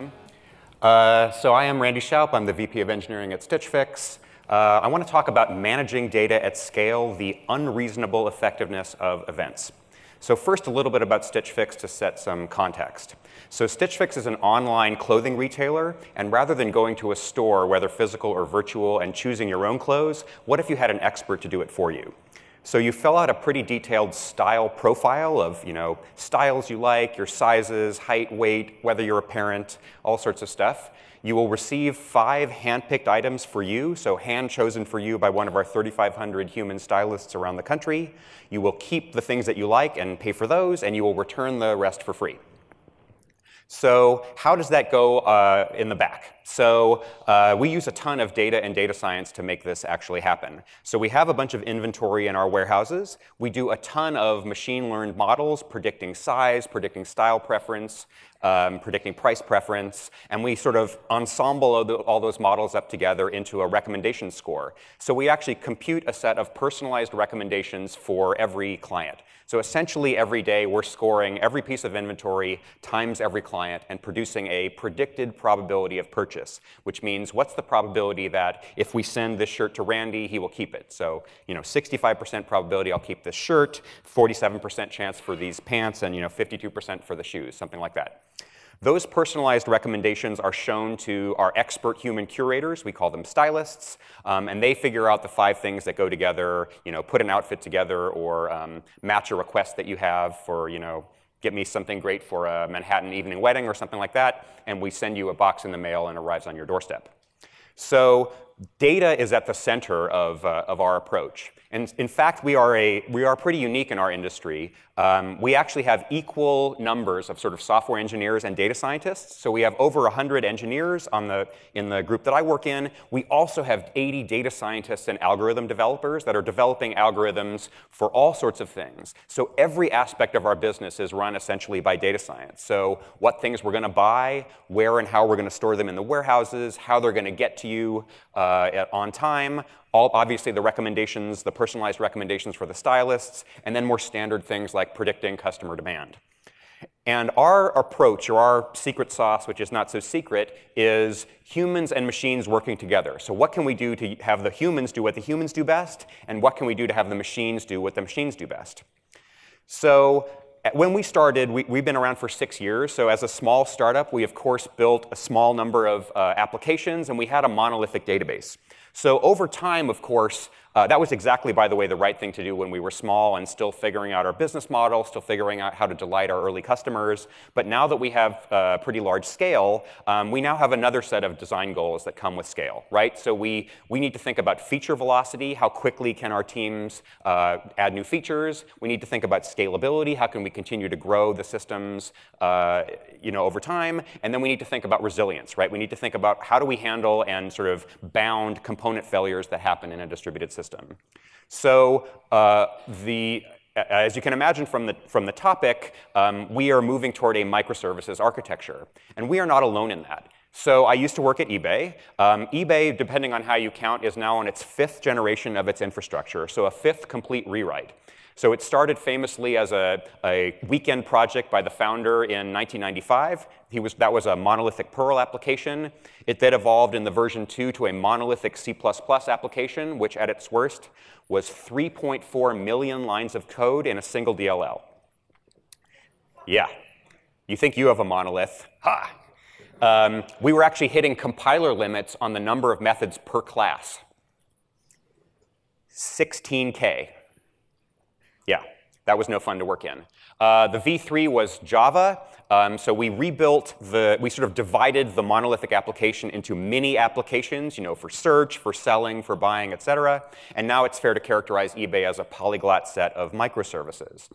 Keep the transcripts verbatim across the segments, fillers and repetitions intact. am. Uh, so I am Randy Shoup. I'm the V P of Engineering at Stitch Fix. Uh, I want to talk about managing data at scale, the unreasonable effectiveness of events. So first, a little bit about Stitch Fix to set some context. So Stitch Fix is an online clothing retailer, and rather than going to a store, whether physical or virtual, and choosing your own clothes, what if you had an expert to do it for you? So you fill out a pretty detailed style profile of, you know, styles you like, your sizes, height, weight, whether you're a parent, all sorts of stuff. You will receive five hand-picked items for you, so hand-chosen for you by one of our thirty-five hundred human stylists around the country. You will keep the things that you like and pay for those, and you will return the rest for free. So how does that go uh, in the back? So uh, we use a ton of data and data science to make this actually happen. So we have a bunch of inventory in our warehouses. We do a ton of machine-learned models predicting size, predicting style preference, um, predicting price preference. And we sort of ensemble all, the, all those models up together into a recommendation score. So we actually compute a set of personalized recommendations for every client. So essentially, every day, we're scoring every piece of inventory times every client and producing a predicted probability of purchase, which means what's the probability that if we send this shirt to Randy, he will keep it. So you know, sixty-five percent probability I'll keep this shirt, forty-seven percent chance for these pants, and you know, fifty-two percent for the shoes, something like that. Those personalized recommendations are shown to our expert human curators. We call them stylists. Um, and they figure out the five things that go together, you know, put an outfit together, or um, match a request that you have for, you know, get me something great for a Manhattan evening wedding or something like that. And we send you a box in the mail and arrives on your doorstep. So data is at the center of, uh, of our approach. And in fact, we are, a, we are pretty unique in our industry. Um, we actually have equal numbers of sort of software engineers and data scientists. So we have over one hundred engineers on the, in the group that I work in. We also have eighty data scientists and algorithm developers that are developing algorithms for all sorts of things. So every aspect of our business is run essentially by data science. So what things we're going to buy, where and how we're going to store them in the warehouses, how they're going to get to you uh, at, on time. All, obviously, the recommendations, the personalized recommendations for the stylists, and then more standard things like predicting customer demand. And our approach, or our secret sauce, which is not so secret, is humans and machines working together. So what can we do to have the humans do what the humans do best, and what can we do to have the machines do what the machines do best? So when we started, we, we've been around for six years. So as a small startup, we, of course, built a small number of uh, applications, and we had a monolithic database. So over time, of course, uh, that was exactly, by the way, the right thing to do when we were small and still figuring out our business model, still figuring out how to delight our early customers. But now that we have a pretty large scale, um, we now have another set of design goals that come with scale, right? So we, we need to think about feature velocity. How quickly can our teams uh, add new features? We need to think about scalability. How can we continue to grow the systems uh, you know, over time? And then we need to think about resilience, right? We need to think about how do we handle and sort of bound component failures that happen in a distributed system. So uh, the, as you can imagine from the, from the topic, um, we are moving toward a microservices architecture. And we are not alone in that. So I used to work at eBay. Um, eBay, depending on how you count, is now on its fifth generation of its infrastructure, so a fifth complete rewrite. So it started famously as a, a weekend project by the founder in nineteen ninety-five. He was, that was a monolithic Perl application. It then evolved in the version two to a monolithic C plus plus application, which at its worst was three point four million lines of code in a single D L L. Yeah. You think you have a monolith. Ha! Um, we were actually hitting compiler limits on the number of methods per class. sixteen K. Yeah, that was no fun to work in. Uh, the V three was Java. Um, so we rebuilt the, we sort of divided the monolithic application into mini applications, you know, for search, for selling, for buying, et cetera. And now it's fair to characterize eBay as a polyglot set of microservices.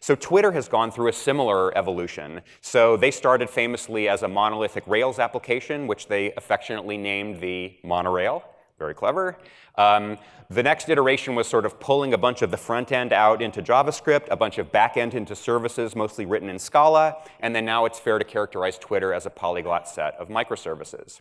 So Twitter has gone through a similar evolution. So they started famously as a monolithic Rails application, which they affectionately named the monorail. Very clever. Um, the next iteration was sort of pulling a bunch of the front end out into JavaScript, a bunch of back end into services, mostly written in Scala. And then now it's fair to characterize Twitter as a polyglot set of microservices.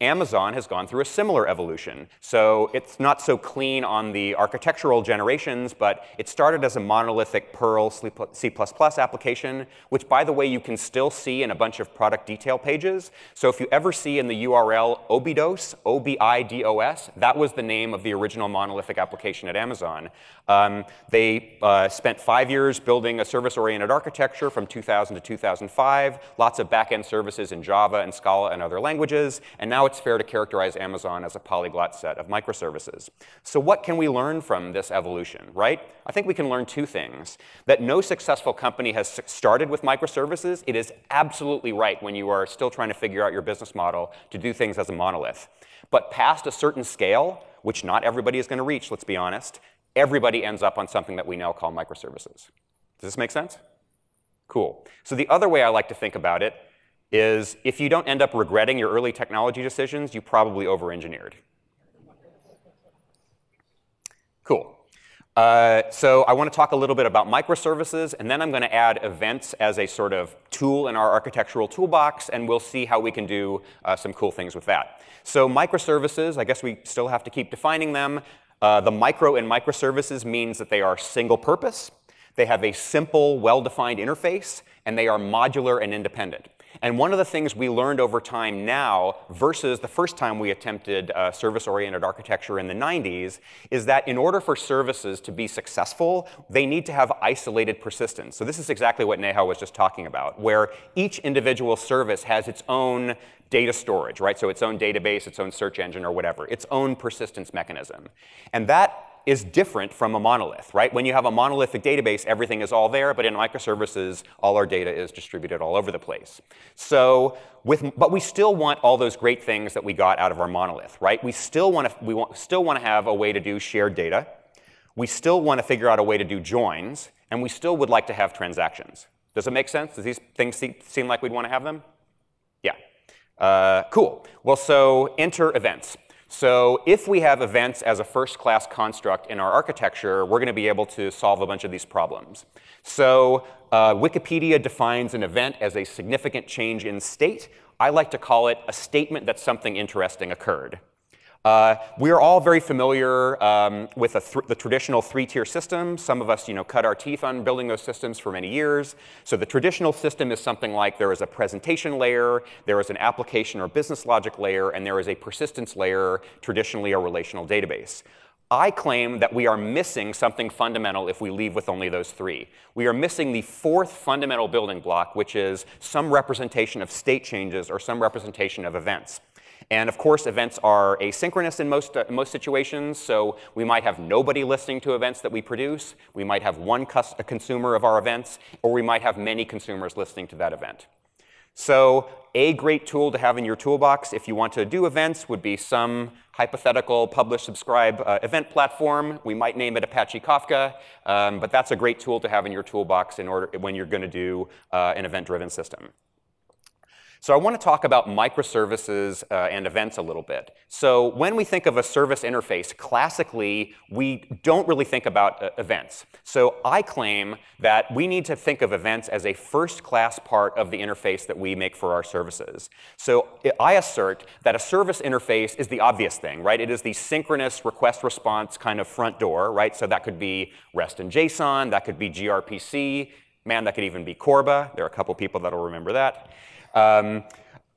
Amazon has gone through a similar evolution. So it's not so clean on the architectural generations, but it started as a monolithic Perl C plus plus application, which, by the way, you can still see in a bunch of product detail pages. So if you ever see in the U R L Obidos, O B I D O S, that was the name of the original monolithic application at Amazon. Um, they uh, spent five years building a service-oriented architecture from two thousand to two thousand five, lots of back-end services in Java and Scala and other languages, and now it's fair to characterize Amazon as a polyglot set of microservices. So what can we learn from this evolution, right? I think we can learn two things. That no successful company has started with microservices. It is absolutely right when you are still trying to figure out your business model to do things as a monolith. But past a certain scale, which not everybody is going to reach, let's be honest, everybody ends up on something that we now call microservices. Does this make sense? Cool. So the other way I like to think about it is if you don't end up regretting your early technology decisions, you probably over-engineered. Cool. Uh, so I want to talk a little bit about microservices, and then I'm going to add events as a sort of tool in our architectural toolbox, and we'll see how we can do uh, some cool things with that. So microservices, I guess we still have to keep defining them. Uh, the micro in microservices means that they are single purpose, they have a simple, well-defined interface, and they are modular and independent. And one of the things we learned over time now versus the first time we attempted uh, service-oriented architecture in the nineties is that in order for services to be successful, they need to have isolated persistence. So this is exactly what Neha was just talking about, where each individual service has its own data storage, right? So its own database, its own search engine, or whatever, its own persistence mechanism. And that is different from a monolith, right? When you have a monolithic database, everything is all there, but in microservices, all our data is distributed all over the place. So, with, but we still want all those great things that we got out of our monolith, right? We still want to, we want, still want to have a way to do shared data. We still want to figure out a way to do joins, and we still would like to have transactions. Does it make sense? Does these things seem like we'd want to have them? Yeah. Uh, cool. Well, so enter events. So if we have events as a first-class construct in our architecture, we're going to be able to solve a bunch of these problems. So uh, Wikipedia defines an event as a significant change in state. I like to call it a statement that something interesting occurred. Uh, we are all very familiar um, with a th the traditional three-tier system. Some of us, you know, cut our teeth on building those systems for many years. So the traditional system is something like there is a presentation layer, there is an application or business logic layer, and there is a persistence layer, traditionally a relational database. I claim that we are missing something fundamental if we leave with only those three. We are missing the fourth fundamental building block, which is some representation of state changes or some representation of events. And of course, events are asynchronous in most, uh, most situations. So we might have nobody listening to events that we produce. We might have one cus- a consumer of our events, or we might have many consumers listening to that event. So a great tool to have in your toolbox if you want to do events would be some hypothetical publish, subscribe uh, event platform. We might name it Apache Kafka, um, but that's a great tool to have in your toolbox in order, when you're going to do uh, an event-driven system. So I want to talk about microservices uh, and events a little bit. So when we think of a service interface, classically, we don't really think about uh, events. So I claim that we need to think of events as a first-class part of the interface that we make for our services. So I assert that a service interface is the obvious thing, right? It is the synchronous request-response kind of front door, right? So that could be REST and JSON. That could be gRPC. Man, that could even be Corba. There are a couple people that will remember that. Um,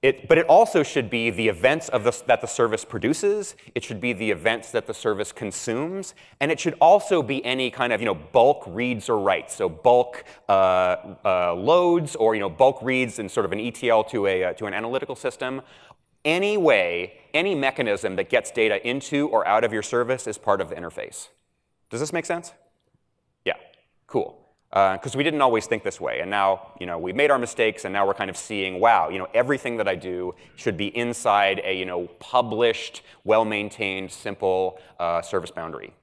it, but it also should be the events of the, that the service produces. It should be the events that the service consumes. And it should also be any kind of, you know, bulk reads or writes. So bulk uh, uh, loads or, you know, bulk reads in sort of an E T L to, a, uh, to an analytical system. Any way, any mechanism that gets data into or out of your service is part of the interface. Does this make sense? Yeah, cool. Because uh, we didn't always think this way, and now, you know, we made our mistakes, and now we're kind of seeing, wow, you know, everything that I do should be inside a, you know, published, well-maintained, simple uh, service boundary.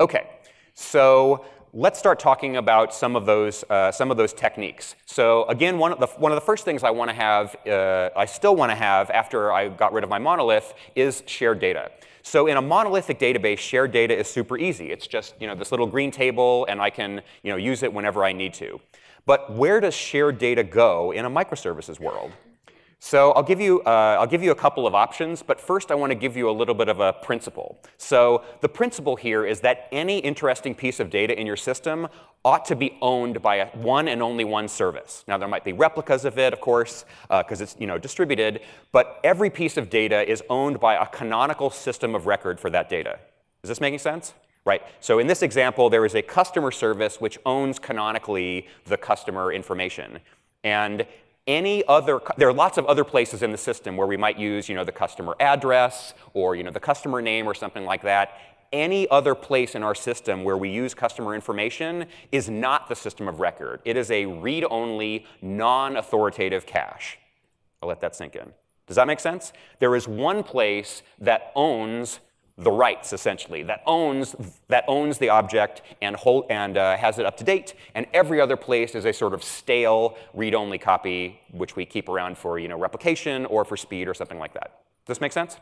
Okay, so let's start talking about some of those uh, some of those techniques. So again, one of the one of the first things I want to have, uh, I still want to have after I got rid of my monolith, is shared data. So in a monolithic database, shared data is super easy. It's just, you know, this little green table, and I can, you know, use it whenever I need to. But where does shared data go in a microservices world? So I'll give you, uh, I'll give you a couple of options, but first I want to give you a little bit of a principle. So the principle here is that any interesting piece of data in your system ought to be owned by a one and only one service. Now, there might be replicas of it, of course, because uh, it's you know, distributed, but every piece of data is owned by a canonical system of record for that data. Is this making sense? Right. So in this example, there is a customer service which owns canonically the customer information. And any other, there are lots of other places in the system where we might use you know, the customer address or you know, the customer name or something like that. Any other place in our system where we use customer information is not the system of record. It is a read-only, non-authoritative cache. I'll let that sink in. Does that make sense? There is one place that owns the rights, essentially, that owns, that owns the object and, hold, and uh, has it up to date. And every other place is a sort of stale, read-only copy, which we keep around for you know, replication or for speed or something like that. Does this make sense?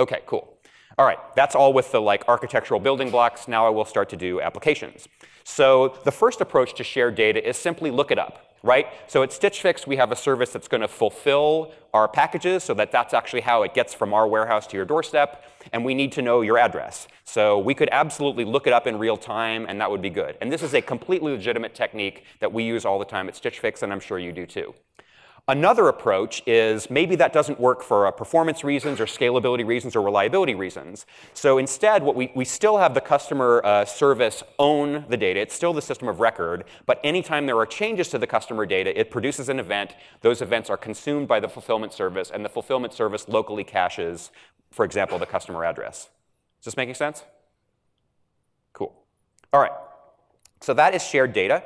OK, cool. All right, that's all with the like, architectural building blocks. Now I will start to do applications. So the first approach to shared data is simply look it up. Right? So at Stitch Fix, we have a service that's going to fulfill our packages so that that's actually how it gets from our warehouse to your doorstep. And we need to know your address. So we could absolutely look it up in real time, and that would be good. And this is a completely legitimate technique that we use all the time at Stitch Fix, and I'm sure you do too. Another approach is maybe that doesn't work for uh, performance reasons or scalability reasons or reliability reasons. So instead, what we, we still have the customer uh, service own the data. It's still the system of record. But anytime there are changes to the customer data, it produces an event. Those events are consumed by the fulfillment service. And the fulfillment service locally caches, for example, the customer address. Is this making sense? Cool. All right. So that is shared data.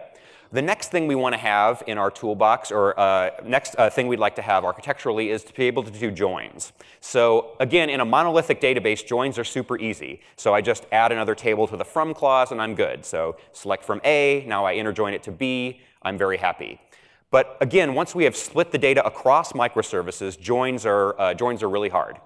The next thing we want to have in our toolbox, or uh, next uh, thing we'd like to have architecturally, is to be able to do joins. So again, in a monolithic database, joins are super easy. So I just add another table to the from clause, and I'm good. So select from A. Now I interjoin it to B. I'm very happy. But again, once we have split the data across microservices, joins are, uh, joins are really hard.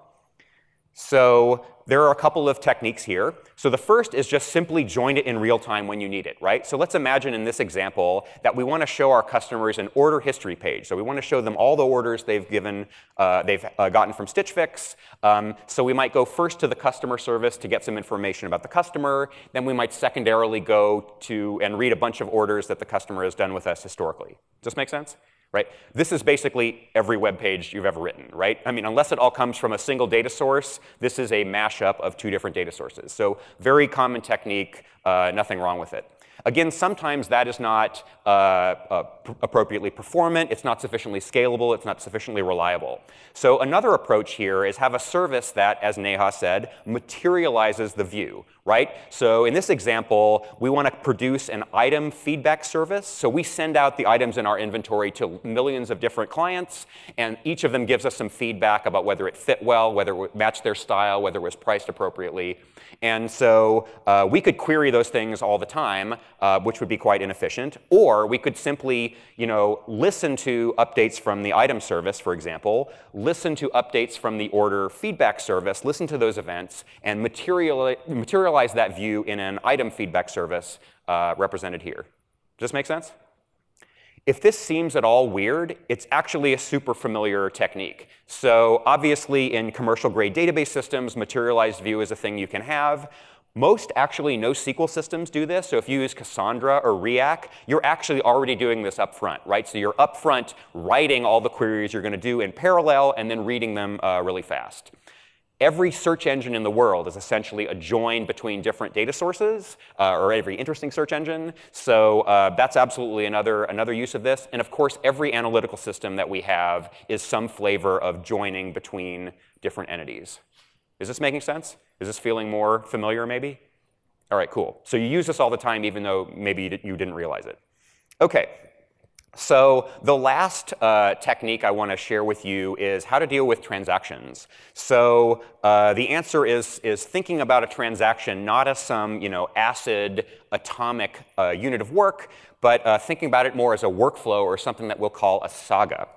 So there are a couple of techniques here. So the first is just simply join it in real time when you need it, right? So let's imagine in this example that we want to show our customers an order history page. So we want to show them all the orders they've given, uh, they've uh, gotten from Stitch Fix. Um, so we might go first to the customer service to get some information about the customer. Then we might secondarily go to and read a bunch of orders that the customer has done with us historically. Does this make sense? Right? This is basically every web page you've ever written, right? I mean, unless it all comes from a single data source, this is a mashup of two different data sources. So very common technique, uh, nothing wrong with it. Again, sometimes that is not uh, uh, appropriately performant. It's not sufficiently scalable. It's not sufficiently reliable. So another approach here is have a service that, as Neha said, materializes the view. Right? So in this example, we want to produce an item feedback service. So we send out the items in our inventory to millions of different clients. And each of them gives us some feedback about whether it fit well, whether it matched their style, whether it was priced appropriately. And so uh, we could query those things all the time, uh, which would be quite inefficient. Or we could simply you know, listen to updates from the item service, for example, listen to updates from the order feedback service, listen to those events, and materialize that view in an item feedback service uh, represented here. Does this make sense? If this seems at all weird, it's actually a super familiar technique. So obviously, in commercial-grade database systems, materialized view is a thing you can have. Most actually NoSQL systems do this. So if you use Cassandra or React, you're actually already doing this up front. Right? So you're up front writing all the queries you're going to do in parallel and then reading them uh, really fast. Every search engine in the world is essentially a join between different data sources, uh, or every interesting search engine. So uh, that's absolutely another, another use of this. And of course, every analytical system that we have is some flavor of joining between different entities. Is this making sense? Is this feeling more familiar, maybe? All right, cool. So you use this all the time, even though maybe you didn't realize it. OK. So the last uh, technique I want to share with you is how to deal with transactions. So uh, the answer is, is thinking about a transaction not as some you know, acid, atomic uh, unit of work, but uh, thinking about it more as a workflow or something that we'll call a saga.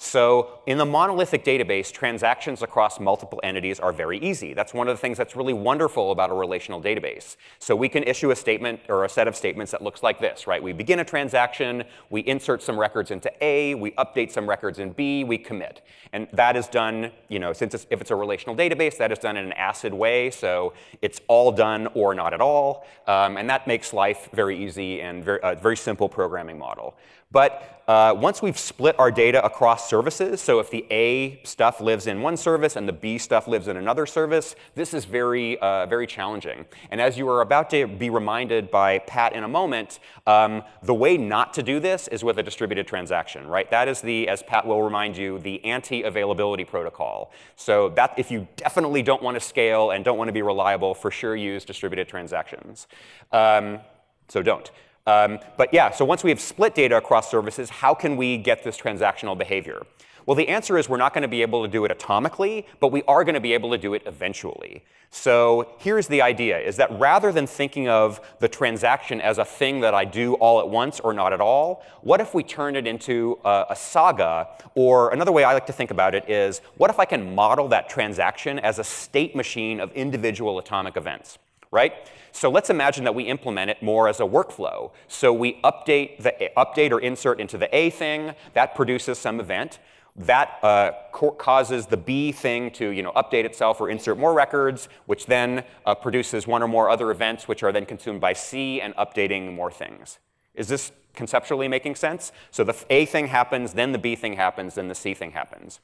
So in the monolithic database, transactions across multiple entities are very easy. That's one of the things that's really wonderful about a relational database. So we can issue a statement or a set of statements that looks like this, right? We begin a transaction, we insert some records into A, we update some records in B, we commit. And that is done, you know, since it's, if it's a relational database, that is done in an ACID way. So it's all done or not at all. Um, and that makes life very easy and very, uh, very simple programming model. But uh, once we've split our data across services, so if the A stuff lives in one service and the B stuff lives in another service, this is very, uh, very challenging. And as you are about to be reminded by Pat in a moment, um, the way not to do this is with a distributed transaction, right? That is the, as Pat will remind you, the anti-availability protocol. So that if you definitely don't want to scale and don't want to be reliable, for sure use distributed transactions. Um, so don't. Um, but yeah, so once we have split data across services, how can we get this transactional behavior? Well, the answer is we're not going to be able to do it atomically, but we are going to be able to do it eventually. So here's the idea, is that rather than thinking of the transaction as a thing that I do all at once or not at all, what if we turn it into a, a saga? Or another way I like to think about it is, what if I can model that transaction as a state machine of individual atomic events? Right? So let's imagine that we implement it more as a workflow. So we update, the, update or insert into the A thing. That produces some event. That uh, causes the B thing to you know, update itself or insert more records, which then uh, produces one or more other events, which are then consumed by C and updating more things. Is this conceptually making sense? So the A thing happens, then the B thing happens, then the C thing happens.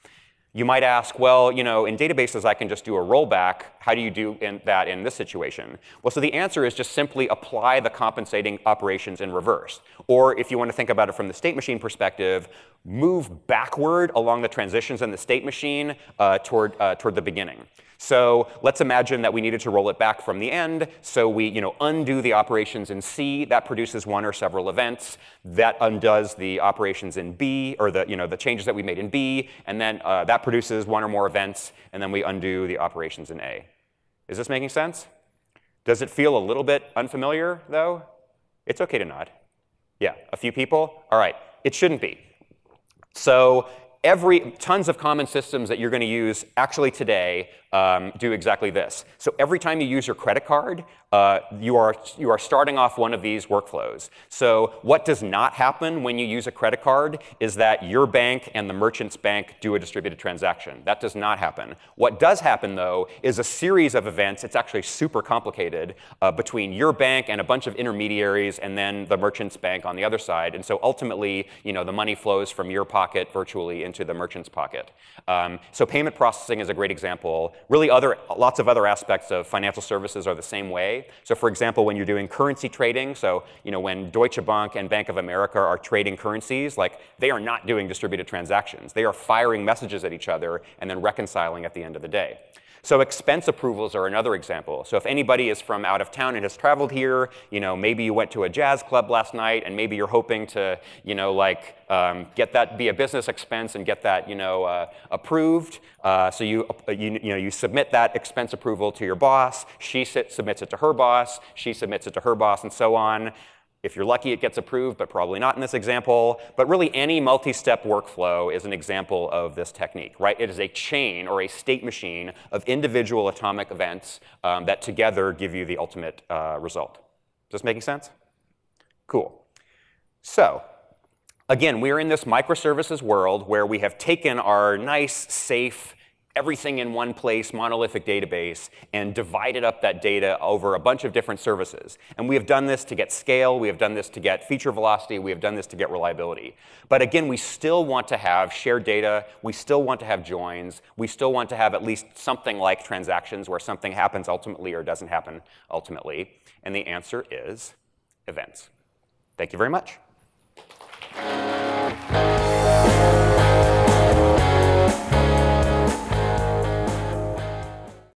You might ask, well, you know, in databases, I can just do a rollback. How do you do in that in this situation? Well, so the answer is just simply apply the compensating operations in reverse. Or if you want to think about it from the state machine perspective, move backward along the transitions in the state machine uh, toward, uh, toward the beginning. So let's imagine that we needed to roll it back from the end. So we you know, undo the operations in C. That produces one or several events. That undoes the operations in B, or the, you know, the changes that we made in B. And then uh, that produces one or more events. And then we undo the operations in A. Is this making sense? Does it feel a little bit unfamiliar, though? It's OK to nod. Yeah, a few people? All right, it shouldn't be. So every tons of common systems that you're going to use actually today um, do exactly this. So every time you use your credit card, uh, you are you are starting off one of these workflows. So what does not happen when you use a credit card is that your bank and the merchant's bank do a distributed transaction. That does not happen. What does happen, though, is a series of events. It's actually super complicated uh, between your bank and a bunch of intermediaries, and then the merchant's bank on the other side. And so ultimately, you know, the money flows from your pocket virtually into to the merchant's pocket. Um, so payment processing is a great example. Really, other lots of other aspects of financial services are the same way. So for example, when you're doing currency trading, so you know when Deutsche Bank and Bank of America are trading currencies, like they are not doing distributed transactions. They are firing messages at each other and then reconciling at the end of the day. So expense approvals are another example. So if anybody is from out of town and has traveled here, you know, maybe you went to a jazz club last night, and maybe you're hoping to, you know, like um, get that be a business expense and get that, you know, uh, approved. Uh, so you, uh, you you know you submit that expense approval to your boss. She sit, submits it to her boss. She submits it to her boss, and so on. If you're lucky, it gets approved, but probably not in this example. But really, any multi-step workflow is an example of this technique, right? It is a chain or a state machine of individual atomic events um, that together give you the ultimate uh, result. Is this making sense? Cool. So again, we are in this microservices world where we have taken our nice, safe, everything in one place, monolithic database, and divided up that data over a bunch of different services. And we have done this to get scale. We have done this to get feature velocity. We have done this to get reliability. But again, we still want to have shared data. We still want to have joins. We still want to have at least something like transactions where something happens ultimately or doesn't happen ultimately. And the answer is events. Thank you very much.